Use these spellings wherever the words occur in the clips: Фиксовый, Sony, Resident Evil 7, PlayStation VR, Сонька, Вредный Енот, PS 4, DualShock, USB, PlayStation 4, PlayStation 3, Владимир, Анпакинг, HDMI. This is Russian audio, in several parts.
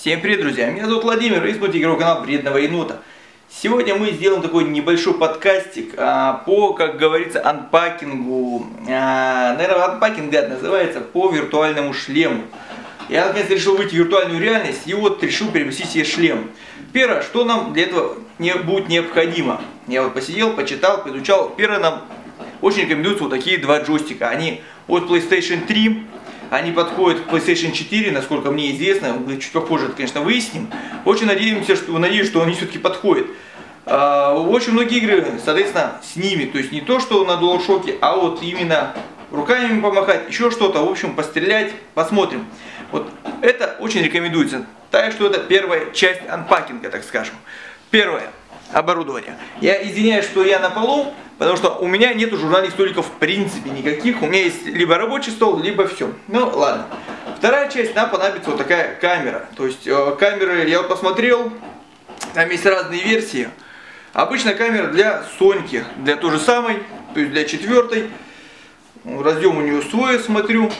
Всем привет, друзья! Меня зовут Владимир, и смотрите игровой канал Вредного Енота. Сегодня мы сделаем такой небольшой подкастик по, как говорится, анпакингу. Наверное, анпакинг, да, называется, по виртуальному шлему. Я наконец решил выйти в виртуальную реальность и вот решил переместить себе шлем. Первое, что нам для этого будет необходимо. Я вот посидел, почитал, поизучал. Первое, нам очень рекомендуются вот такие два джойстика. Они от PlayStation 3. Они подходят к PlayStation 4, насколько мне известно. Мы чуть попозже это, конечно, выясним. Очень надеюсь, что они все-таки подходят. Очень многие игры, соответственно, с ними. То есть не то, что на DualShock, а вот именно руками помахать, еще что-то, в общем, пострелять, посмотрим. Вот это очень рекомендуется. Так что это первая часть анпакинга, так скажем. Первое. Оборудование. Я извиняюсь, что я на полу, потому что у меня нету журнальных столиков в принципе никаких. У меня есть либо рабочий стол, либо все. Ну ладно. Вторая часть, нам понадобится вот такая камера. То есть камеры я вот посмотрел, там есть разные версии. Обычно камера для Соньки, для той же самой, то есть для четвертой. Разъем у нее свой, смотрю.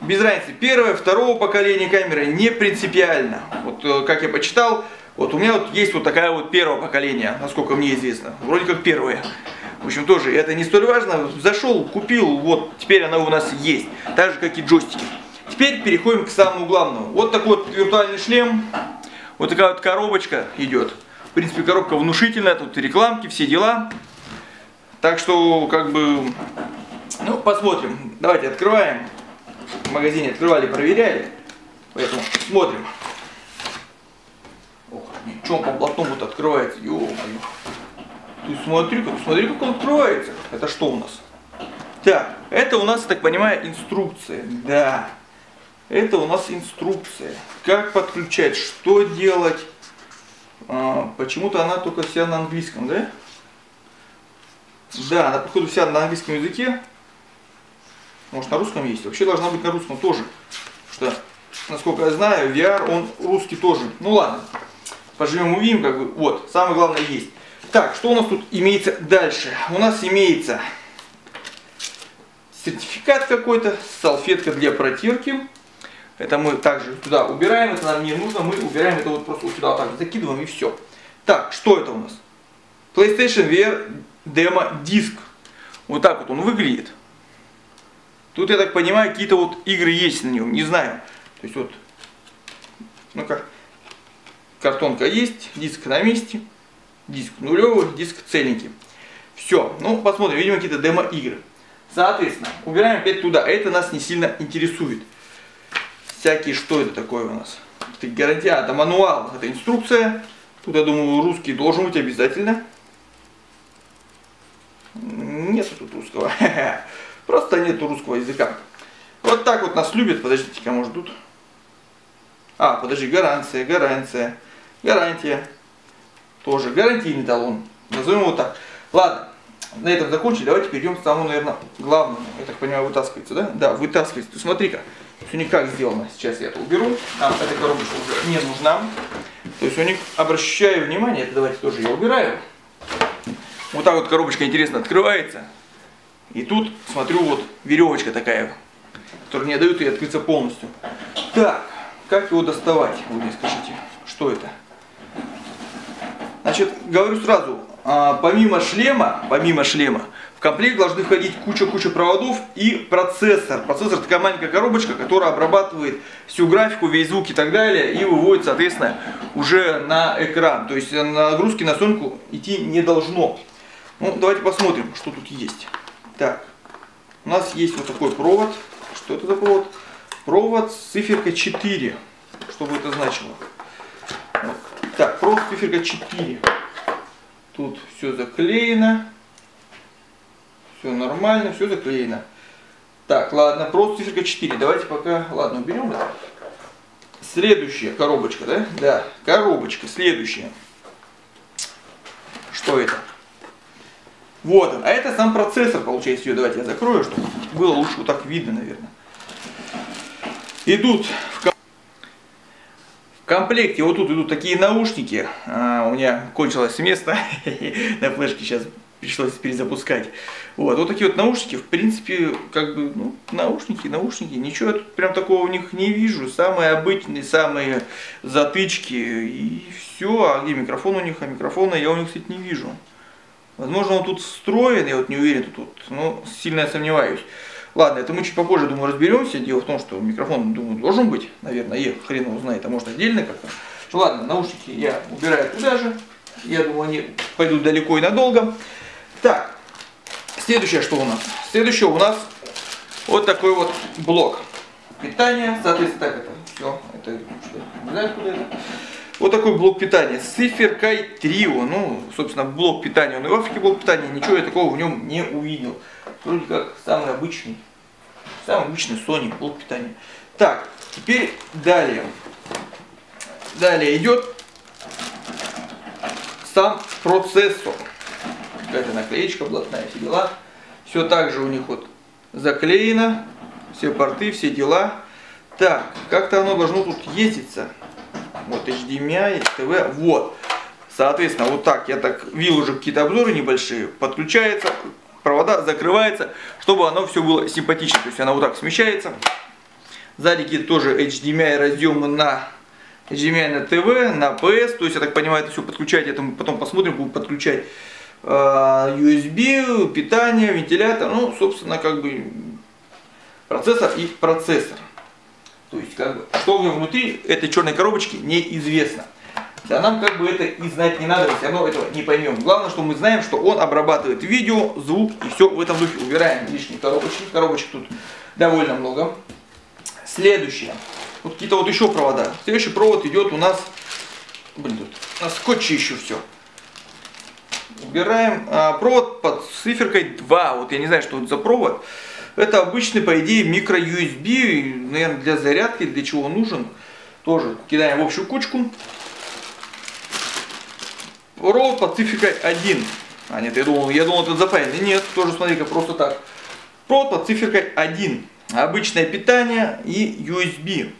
Без разницы, первое, второго поколения камеры не принципиально. Вот как я почитал. Вот у меня вот есть вот такая вот первого поколения, насколько мне известно. Вроде как первое. В общем, тоже это не столь важно. Зашел, купил, вот теперь она у нас есть. Так же, как и джойстики. Теперь переходим к самому главному. Вот такой вот виртуальный шлем. Вот такая вот коробочка идет. В принципе, коробка внушительная. Тут рекламки, все дела. Так что, как бы... Ну, посмотрим. Давайте открываем. В магазине открывали, проверяли. Поэтому смотрим. Чем по блатному-то открывается? Ё-моё. Ты смотри, как он открывается. Это что у нас? Так, это у нас, так понимаю, инструкция. Да. Это у нас инструкция. Как подключать, что делать. Почему-то она только вся на английском, да? Да, она, походу, вся на английском языке. Может, на русском есть? Вообще должна быть на русском тоже. Потому что, насколько я знаю, VR, он русский тоже. Ну ладно. Поживем, увидим, как бы, вот, самое главное есть. Так, что у нас тут имеется дальше? У нас имеется сертификат какой-то, салфетка для протирки. Это мы также туда убираем, это нам не нужно, мы убираем это вот просто сюда, вот так закидываем и все. Так, что это у нас? PlayStation VR демо-диск. Вот так вот он выглядит. Тут, я так понимаю, какие-то вот игры есть на нем, не знаю. То есть вот, ну как... Картонка есть, диск на месте, диск нулевый, диск целенький. Все, ну посмотрим, видимо какие-то демо-игры. Соответственно, убираем опять туда, это нас не сильно интересует. Всякие, что это такое у нас? Это гарантия, это мануал, это инструкция. Тут, я думаю, русский должен быть обязательно. Нет тут русского, просто нет русского языка. Вот так вот нас любят, подождите-ка, может тут... А, подожди, гарантия. Тоже гарантийный талон. Назовем его так. Ладно, на этом закончили. Давайте перейдем к самому, наверное, главному. Я так понимаю, вытаскивается, да? Да, вытаскивается. Ты смотри-ка, все никак сделано. Сейчас я это уберу. Нам эта коробочка уже не нужна. То есть у них, обращаю внимание, это давайте тоже я убираю. Вот так вот коробочка интересно открывается. И тут, смотрю, вот веревочка такая, которая мне дают ей открыться полностью. Так. Как его доставать? Вы мне скажите, что это? Значит, говорю сразу, помимо шлема, в комплект должны входить куча проводов и процессор. Процессор такая маленькая коробочка, которая обрабатывает всю графику, весь звук и так далее, и выводит, соответственно, уже на экран. То есть нагрузки на Соньку идти не должно. Ну, давайте посмотрим, что тут есть. Так, у нас есть вот такой провод. Что это за провод? Провод с циферкой 4. Что бы это значило? Вот. Так, провод с циферкой 4. Тут все заклеено. Все нормально, все заклеено. Так, ладно, провод с циферкой 4. Давайте пока... Ладно, уберем это. Следующая коробочка, да? Да, коробочка, следующая. Что это? Вот он. А это сам процессор, получается. Ее давайте я закрою, чтобы было лучше вот так видно, наверное. Идут в комплекте, вот тут идут такие наушники, у меня кончилось место на флешке, сейчас пришлось перезапускать. Вот, вот такие вот наушники, в принципе, как бы, ну, наушники, ничего я тут прям такого у них не вижу. Самые обычные, самые затычки и все. А где микрофон у них? А микрофона я у них, кстати, не вижу. Возможно, он тут встроен, я вот не уверен тут, но сильно я сомневаюсь. Ладно, это мы чуть попозже, думаю, разберемся. Дело в том, что микрофон, думаю, должен быть, наверное, я хрен его знает, а может отдельно как-то. Ладно, наушники я убираю туда же. Я думаю, они пойдут далеко и надолго. Так, следующее что у нас? Следующее у нас вот такой вот блок питания. Соответственно, так это все. Это, не знаю, откуда это. Вот такой блок питания с циферкой Трио. Ну, собственно, блок питания, он и в Африке блок питания. Ничего я такого в нем не увидел. Вроде как самый обычный Sony блок питания. Так, теперь далее. Далее идет сам процессор. Какая-то наклеечка блатная, все дела. Все так же у них вот заклеено. Все порты, все дела. Так, как-то оно должно тут ездиться. Вот HDMI, TV, вот. Соответственно, вот так, я так видел уже какие-то обзоры небольшие. Подключается, провода закрывается, чтобы оно все было симпатично. То есть оно вот так смещается. Сзади тоже HDMI разъемы на... HDMI на ТВ, на PS, то есть, я так понимаю, это все подключать, это мы потом посмотрим, будем подключать USB, питание, вентилятор, ну, собственно, как бы процессор. То есть, как бы, что у него внутри этой черной коробочки, неизвестно. Да нам как бы это и знать не надо, все равно этого не поймем. Главное, что мы знаем, что он обрабатывает видео, звук и все в этом духе. Убираем лишние коробочки, коробочек тут довольно много. Следующее. Вот какие-то вот еще провода. Следующий провод идет у нас... Блин, тут на скотче еще все. Убираем провод под циферкой 2. Вот я не знаю, что это за провод. Это обычный, по идее, микро-USB. Наверное, для зарядки, для чего он нужен. Тоже кидаем в общую кучку. Провод под циферкой 1. А, нет, я думал это запаян. Нет, тоже смотри-ка, просто так. Провод под циферкой 1. Обычное питание и USB.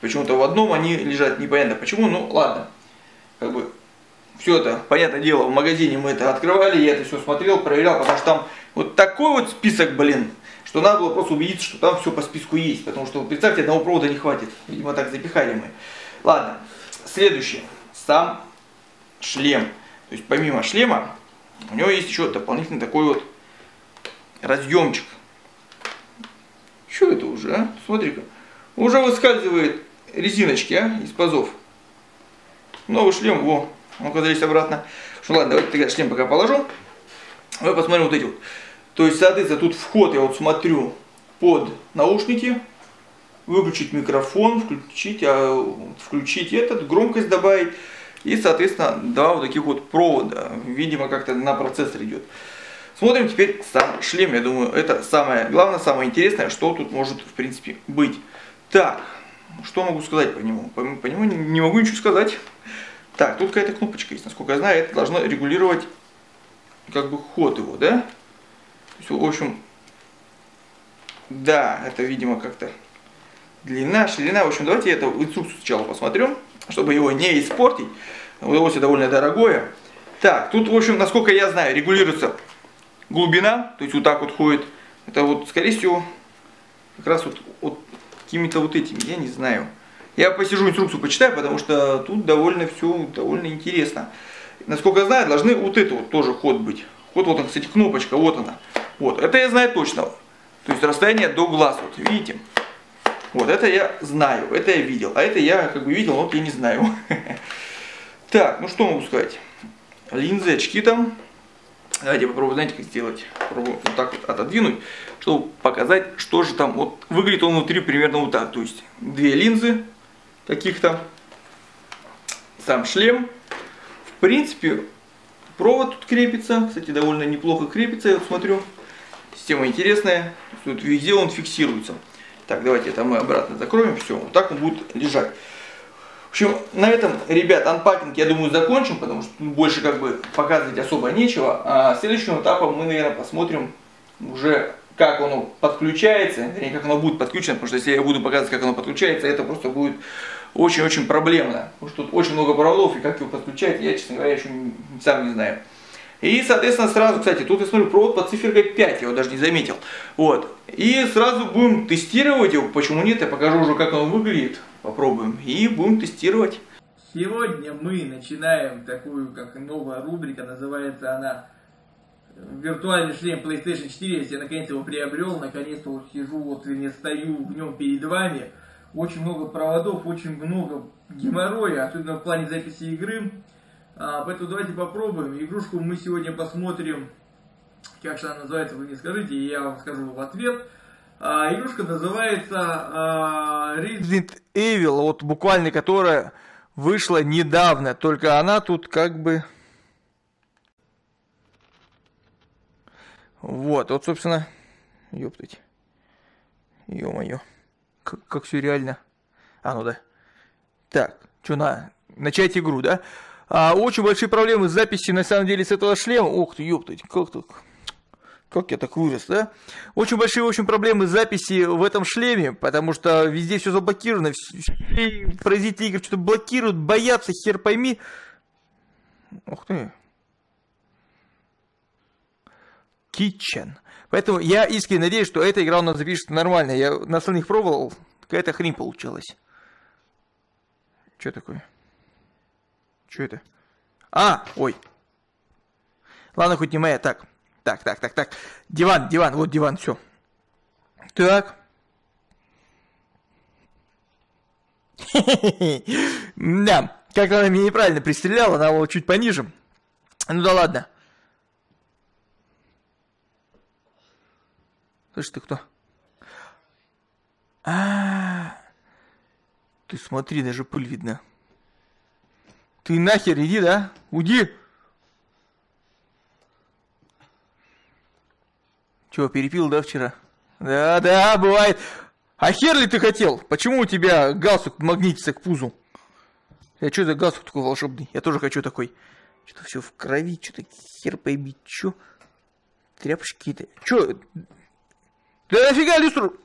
Почему-то в одном они лежат, непонятно почему, ну ладно. Как бы все это, понятное дело, в магазине мы это открывали, я это все смотрел, проверял, потому что там вот такой вот список, блин, что надо было просто убедиться, что там все по списку есть. Потому что, представьте, одного провода не хватит. Видимо, так запихали мы. Ладно, следующее. Сам шлем. То есть, помимо шлема, у него есть еще дополнительный такой вот разъемчик. Что это уже, а? Смотри-ка. Уже выскальзывает резиночки, а? Из пазов. Новый шлем. Во, он оказались обратно. Ну ладно, давайте тогда шлем пока положу. Давай посмотрим вот эти вот. То есть, соответственно, тут вход, я вот смотрю, под наушники. Выключить микрофон, включить этот, громкость добавить. И, соответственно, два вот таких вот провода. Видимо, как-то на процессор идет. Смотрим теперь сам шлем. Я думаю, это самое главное, самое интересное, что тут может, в принципе, быть. Так, что могу сказать по нему? По нему не могу ничего сказать. Так, тут какая-то кнопочка есть. Насколько я знаю, это должно регулировать, как бы, ход его, да? Все, в общем, да, это, видимо, как-то длина, ширина. В общем, давайте я эту инструкцию сначала посмотрю, чтобы его не испортить. Удовольствие довольно дорогое. Так, тут, в общем, насколько я знаю, регулируется... глубина, то есть вот так вот ходит. Это вот, скорее всего, как раз вот какими-то вот этими, я не знаю. Я посижу, инструкцию почитаю, потому что тут довольно интересно. Насколько я знаю, должны вот это вот тоже ход быть. Ход, вот он, кстати, кнопочка, вот она. Вот, это я знаю точно. То есть расстояние до глаз, вот, видите? Вот, это я знаю, это я видел. А это я, как бы, видел, но вот я не знаю. Так, ну что могу сказать? Линзы, очки там. Давайте я попробую, знаете, как сделать. Попробую вот так вот отодвинуть, чтобы показать, что же там. Вот выглядит он внутри примерно вот так. То есть две линзы каких-то. Сам шлем. В принципе, провод тут крепится. Кстати, довольно неплохо крепится, я вот смотрю. Система интересная. Тут везде он фиксируется. Так, давайте это мы обратно закроем. Все, вот так он будет лежать. В общем, на этом, ребят, анпакинг, я думаю, закончим, потому что тут больше, как бы, показывать особо нечего. А следующим этапом мы, наверное, посмотрим уже, как оно подключается, вернее, как оно будет подключено, потому что если я буду показывать, как оно подключается, это просто будет очень-очень проблемно. Потому что тут очень много проводов, и как его подключать, я, честно говоря, еще сам не знаю. И, соответственно, сразу, кстати, тут я смотрю провод под циферкой 5, я его даже не заметил. Вот. И сразу будем тестировать его, почему нет, я покажу уже, как он выглядит. Попробуем. И будем тестировать. Сегодня мы начинаем такую, как новая рубрика, называется она «Виртуальный шлем PlayStation 4». Я наконец его приобрел, наконец-то вот сижу, вот и не стою в нем перед вами. Очень много проводов, очень много геморроя, особенно в плане записи игры. Поэтому давайте попробуем. Игрушку мы сегодня посмотрим, как же она называется, вы мне скажите, и я вам скажу в ответ. Игрушка называется Resident Evil, вот буквально, которая вышла недавно, только она тут как бы... Вот, собственно... Ёптать. Ё-моё. Как все реально. А, ну да. Так, что на... Начать игру, да? Очень большие проблемы с записью, на самом деле, с этого шлема. Ох ты, ёптать, как так? Как я так вырос, да? Очень большие, в общем, проблемы с записи в этом шлеме, потому что везде все заблокировано, все производители игр что-то блокируют, боятся, хер пойми. Ух ты. Kitchen. Поэтому я искренне надеюсь, что эта игра у нас запишется нормально. Я на остальных пробовал, какая-то хрень получилась. Что такое? Что это? А, ой. Ладно, хоть не моя. Так, так, так, так, так. Диван, диван, вот диван, все. Так. Да, как-то она меня неправильно пристреляла, она его чуть пониже. Ну да ладно. Слышь, ты кто? А-а-а. Ты смотри, даже пыль видно. Ты нахер иди, да? Уйди! Чего, перепил, да, вчера? Да-да, бывает. А хер ли ты хотел? Почему у тебя галстук магнитится к пузу? А что за галстук такой волшебный? Я тоже хочу такой. Что-то все в крови, что-то хер пойми, что? Тряпочки-то. Че? Да нафига люстру?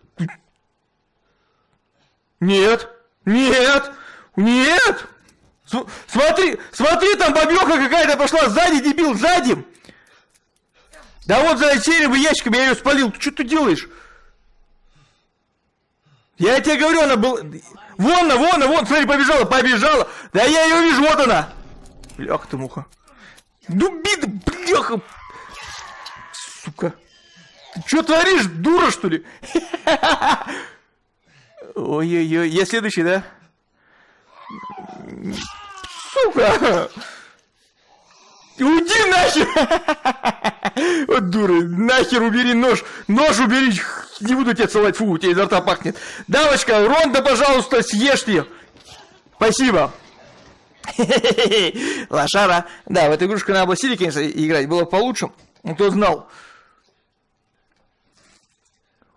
Нет! Нет! Нет! Смотри, смотри, там бабёха какая-то пошла сзади, дебил, сзади! Да вот за серым ящиком я ее спалил, ты что ты делаешь? Я тебе говорю, она была... Вон она, вон она, вон, смотри, побежала, побежала! Да я ее вижу, вот она! Бляха ты, муха. Дубида, бляха! Сука! Ты что творишь, дура, что ли? Ой-ой-ой, я следующий, да? Сука! Уйди нахер! Вот дура, нахер убери нож! Нож убери! Не буду тебя целовать, фу, у тебя изо рта пахнет. Дамочка, Ронда, пожалуйста, съешь ее! Спасибо! Лошара! Да, в эту игрушку надо было сильно, конечно, играть, было получше. Кто знал?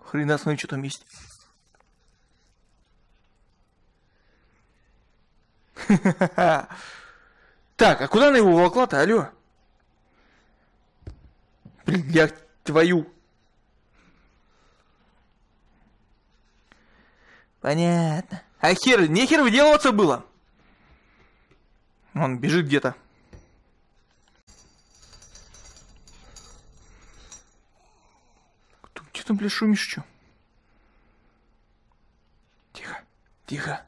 Хрена с ней, что там есть. Так, а куда она его волокла-то, алё? Блин, я твою. Понятно. А хер, нехер выделываться было. Он бежит где-то. Че там, блядь, шумишь, чё? Тихо, тихо.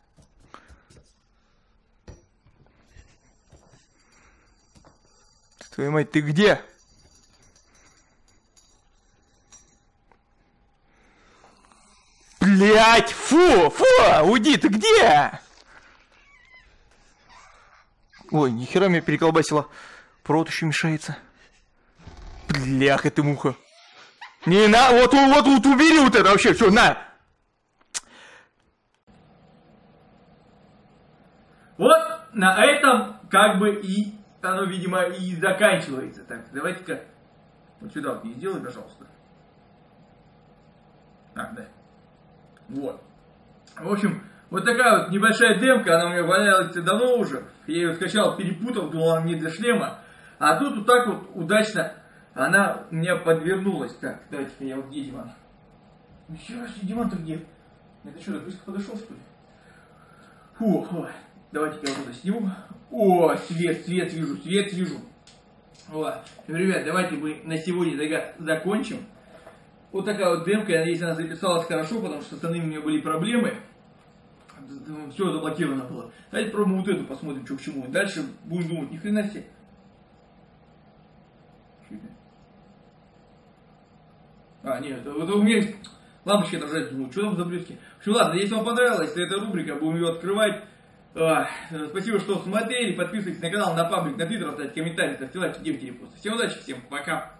Твою мать, ты где? Блять, фу, фу, уйди, ты где? Ой, нихера меня переколбасило. Провод еще мешается. Блях, это муха. Не на, вот, вот, вот, убери вот это вообще, все, на. Вот на этом как бы и... Оно, видимо, и заканчивается. Так, давайте-ка вот сюда вот не сделай, пожалуйста. Так, да. Вот. В общем, вот такая вот небольшая демка, она у меня валялась давно уже. Я ее скачал, перепутал, думал, она мне для шлема. А тут вот так вот удачно она у меня подвернулась. Так, давайте-ка я вот где диван? Ну, черт, диван-то где? Это что, так близко подошел, что ли? Фу, давайте-ка я вот сниму. О, свет, свет вижу, свет вижу. Вот. Ребят, давайте мы на сегодня закончим. Вот такая вот демка, я надеюсь, она записалась хорошо, потому что с остальными у меня были проблемы. Все заблокировано было. Давайте пробуем вот эту, посмотрим, что к чему. Дальше будем думать, ни хрена себе. А, нет, это у меня лампочки отражать, думаю, что там за блюдки. В общем, ладно, если вам понравилась эта рубрика, будем ее открывать. Спасибо, что смотрели, подписывайтесь на канал, на паблик, на твиттер, оставьте комментарии, ставьте лайки, делайте репосты. Всем удачи, всем пока!